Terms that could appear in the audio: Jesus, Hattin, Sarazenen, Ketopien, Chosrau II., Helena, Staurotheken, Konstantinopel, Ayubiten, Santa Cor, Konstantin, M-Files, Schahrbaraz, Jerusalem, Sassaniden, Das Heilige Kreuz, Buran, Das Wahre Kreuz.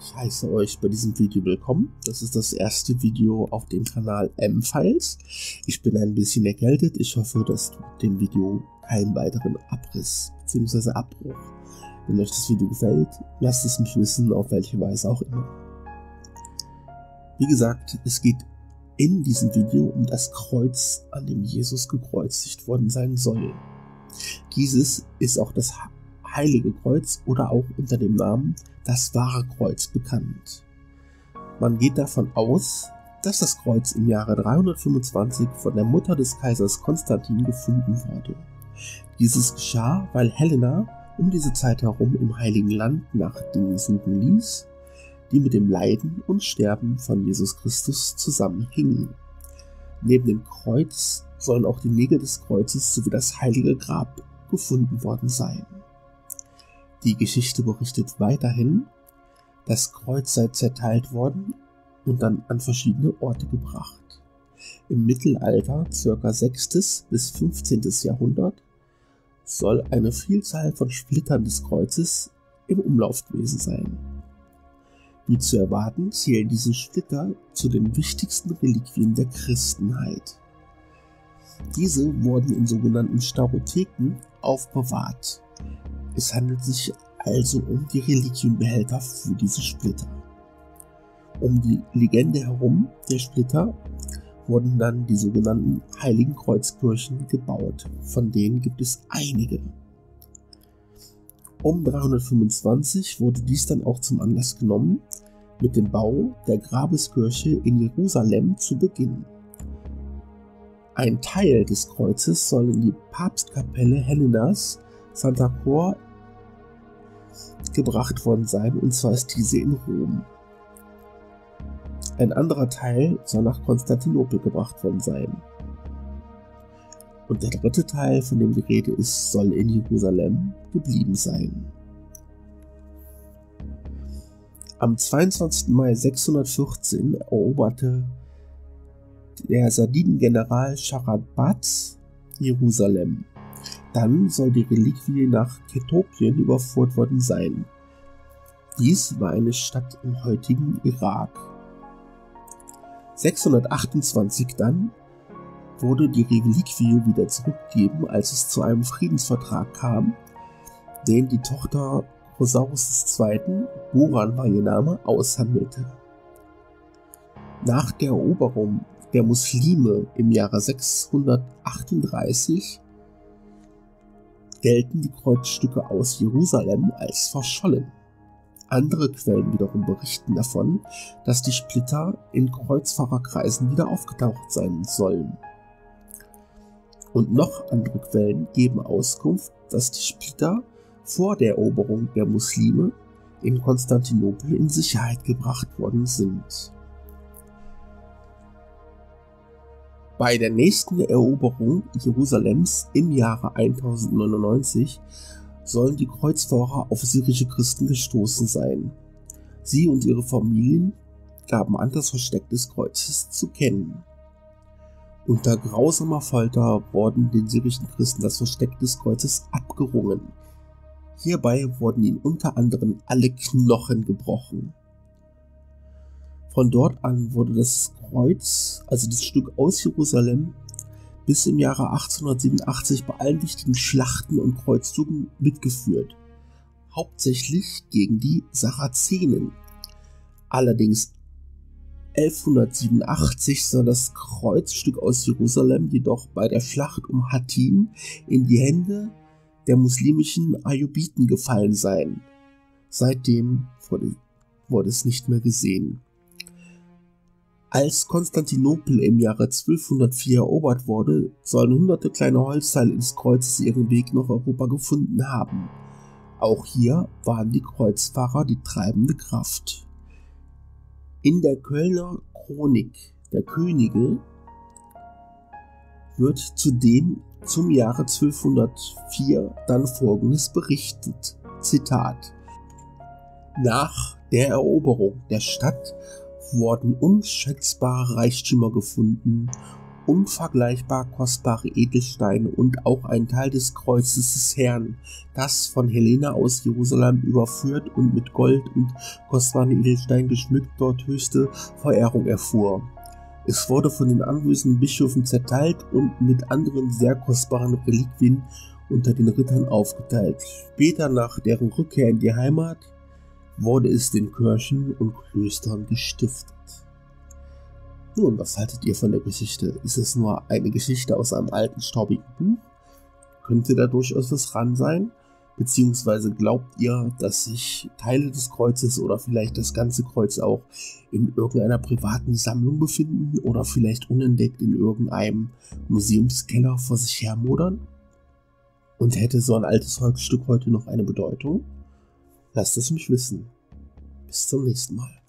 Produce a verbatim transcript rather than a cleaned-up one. Ich heiße euch bei diesem Video willkommen. Das ist das erste Video auf dem Kanal M-Files. Ich bin ein bisschen erkältet. Ich hoffe, dass du dem Video keinen weiteren Abriss bzw. Abbruch. Wenn euch das Video gefällt, lasst es mich wissen, auf welche Weise auch immer. Wie gesagt, es geht in diesem Video um das Kreuz, an dem Jesus gekreuzigt worden sein soll. Dieses ist auch das Heilige Kreuz oder auch unter dem Namen Das Wahre Kreuz bekannt. Man geht davon aus, dass das Kreuz im Jahre dreihundertfünfundzwanzig von der Mutter des Kaisers Konstantin gefunden wurde. Dieses geschah, weil Helena um diese Zeit herum im Heiligen Land nach Dingen suchen ließ, die mit dem Leiden und Sterben von Jesus Christus zusammenhingen. Neben dem Kreuz sollen auch die Nägel des Kreuzes sowie das Heilige Grab gefunden worden sein. Die Geschichte berichtet weiterhin, das Kreuz sei zerteilt worden und dann an verschiedene Orte gebracht. Im Mittelalter, ca. sechstes bis fünfzehntes Jahrhundert, soll eine Vielzahl von Splittern des Kreuzes im Umlauf gewesen sein. Wie zu erwarten, zählen diese Splitter zu den wichtigsten Reliquien der Christenheit. Diese wurden in sogenannten Staurotheken aufbewahrt. Es handelt sich also um die Reliquienbehälter für diese Splitter. Um die Legende herum der Splitter wurden dann die sogenannten Heiligen Kreuzkirchen gebaut. Von denen gibt es einige. Um dreihundertfünfundzwanzig wurde dies dann auch zum Anlass genommen, mit dem Bau der Grabeskirche in Jerusalem zu beginnen. Ein Teil des Kreuzes soll in die Papstkapelle Helenas Santa Cor gebracht worden sein, und zwar ist diese in Rom. Ein anderer Teil soll nach Konstantinopel gebracht worden sein. Und der dritte Teil, von dem die Rede ist, soll in Jerusalem geblieben sein. Am zweiundzwanzigsten Mai sechshundertvierzehn eroberte der Sassaniden-General Schahrbaraz Jerusalem. Dann soll die Reliquie nach Ketopien überführt worden sein. Dies war eine Stadt im heutigen Irak. sechshundertachtundzwanzig dann wurde die Reliquie wieder zurückgegeben, als es zu einem Friedensvertrag kam, den die Tochter Chosrau des Zweiten., Buran war ihr Name, aushandelte. Nach der Eroberung der Muslime im Jahre sechshundertachtunddreißig gelten die Kreuzstücke aus Jerusalem als verschollen. Andere Quellen wiederum berichten davon, dass die Splitter in Kreuzfahrerkreisen wieder aufgetaucht sein sollen. Und noch andere Quellen geben Auskunft, dass die Splitter vor der Eroberung der Muslime in Konstantinopel in Sicherheit gebracht worden sind. Bei der nächsten Eroberung Jerusalems im Jahre eintausendneunundneunzig sollen die Kreuzfahrer auf syrische Christen gestoßen sein. Sie und ihre Familien gaben an, das Versteck des Kreuzes zu kennen. Unter grausamer Folter wurden den syrischen Christen das Versteck des Kreuzes abgerungen. Hierbei wurden ihnen unter anderem alle Knochen gebrochen. Von dort an wurde das Kreuz, also das Stück aus Jerusalem, bis im Jahre achtzehnhundertsiebenundachtzig bei allen wichtigen Schlachten und Kreuzzügen mitgeführt, hauptsächlich gegen die Sarazenen. Allerdings elfhundertsiebenundachtzig soll das Kreuzstück aus Jerusalem jedoch bei der Schlacht um Hattin in die Hände der muslimischen Ayubiten gefallen sein. Seitdem wurde, wurde es nicht mehr gesehen. Als Konstantinopel im Jahre zwölfhundertvier erobert wurde, sollen hunderte kleine Holzteile des Kreuzes ihren Weg nach Europa gefunden haben. Auch hier waren die Kreuzfahrer die treibende Kraft. In der Kölner Chronik der Könige wird zudem zum Jahre zwölfhundertvier dann Folgendes berichtet, Zitat: Nach der Eroberung der Stadt wurden unschätzbare Reichtümer gefunden unvergleichbar kostbare Edelsteine und auch ein Teil des Kreuzes des Herrn, das von Helena aus Jerusalem überführt und mit Gold und kostbaren Edelsteinen geschmückt dort höchste Verehrung erfuhr. Es wurde von den anwesenden Bischöfen zerteilt und mit anderen sehr kostbaren Reliquien unter den Rittern aufgeteilt. Später, nach deren Rückkehr in die Heimat, wurde es den Kirchen und Klöstern gestiftet. Nun, was haltet ihr von der Geschichte? Ist es nur eine Geschichte aus einem alten, staubigen Buch? Könnte da durchaus was dran sein? Beziehungsweise glaubt ihr, dass sich Teile des Kreuzes oder vielleicht das ganze Kreuz auch in irgendeiner privaten Sammlung befinden oder vielleicht unentdeckt in irgendeinem Museumskeller vor sich hermodern? Und hätte so ein altes Holzstück heute noch eine Bedeutung? Lasst es mich wissen. Bis zum nächsten Mal.